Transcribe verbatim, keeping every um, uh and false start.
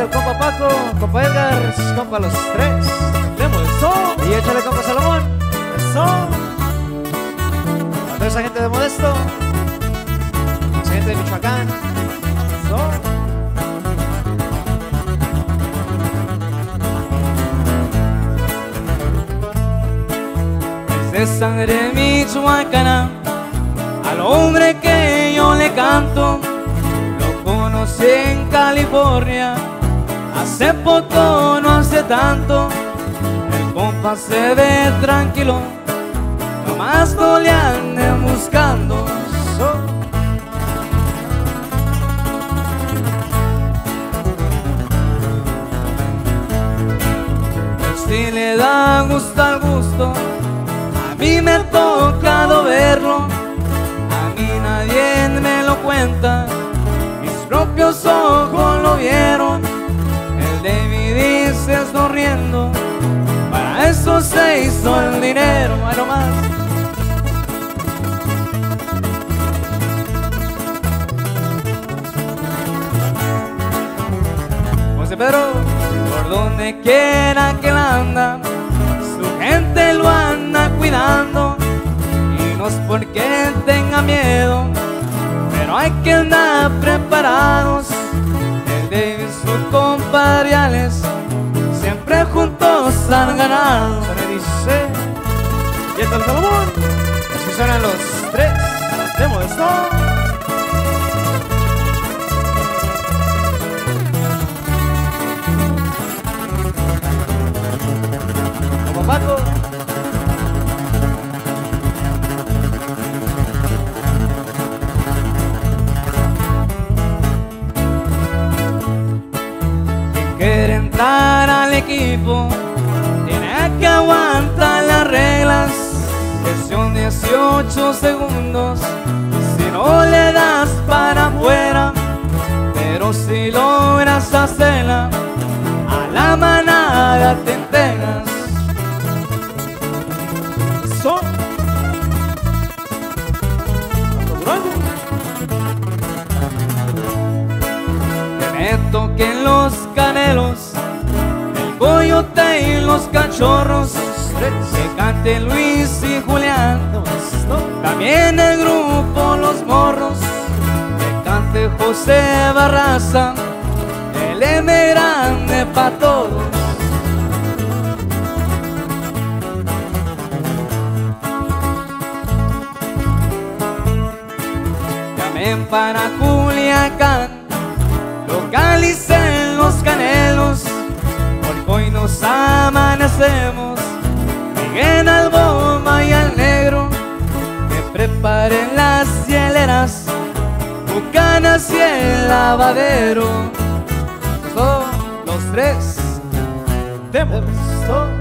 échale el compa Paco, compa Edgar, compa los tres. Demos el son. Y échale compa Salomón, el son. A toda esa gente de Modesto, a esa gente de Michoacán, el son. De sangre michoacana, al hombre que yo le canto, lo conocí en California, hace poco, no hace tanto. El compa se ve tranquilo, nomás no le anden buscando. So. Si le da gusto al gusto, a mí me ha tocado verlo, a mí nadie me lo cuenta, mis propios ojos lo vieron. El David dice sonriendo, para eso se hizo el dinero, a lo más. José Pedro, por donde quiera que él anda, su gente lo anda cuidando, y no es porque tenga miedo, pero hay que andar preparados. El David y sus compadriales siempre juntos han ganado. Se le dice, y está el Salomón. Así suenan los tres de Modesto. Paco. Quien quiere entrar al equipo tiene que aguantar las reglas, que son dieciocho segundos, si no le das para afuera. Pero si logras hacerla, a la manada te entregas. Que me toquen los canelos, el coyote y los cachorros, que cante Luis y Julián, también el grupo Los Morros, que cante José Barraza, el M grande pa' todos. Llamen para Culiacán, localicen los canelos, porque hoy nos amanecemos. Lleguen al bomba y al negro, que preparen las hieleras, bucanas y el lavadero. Son los tres de Modesto.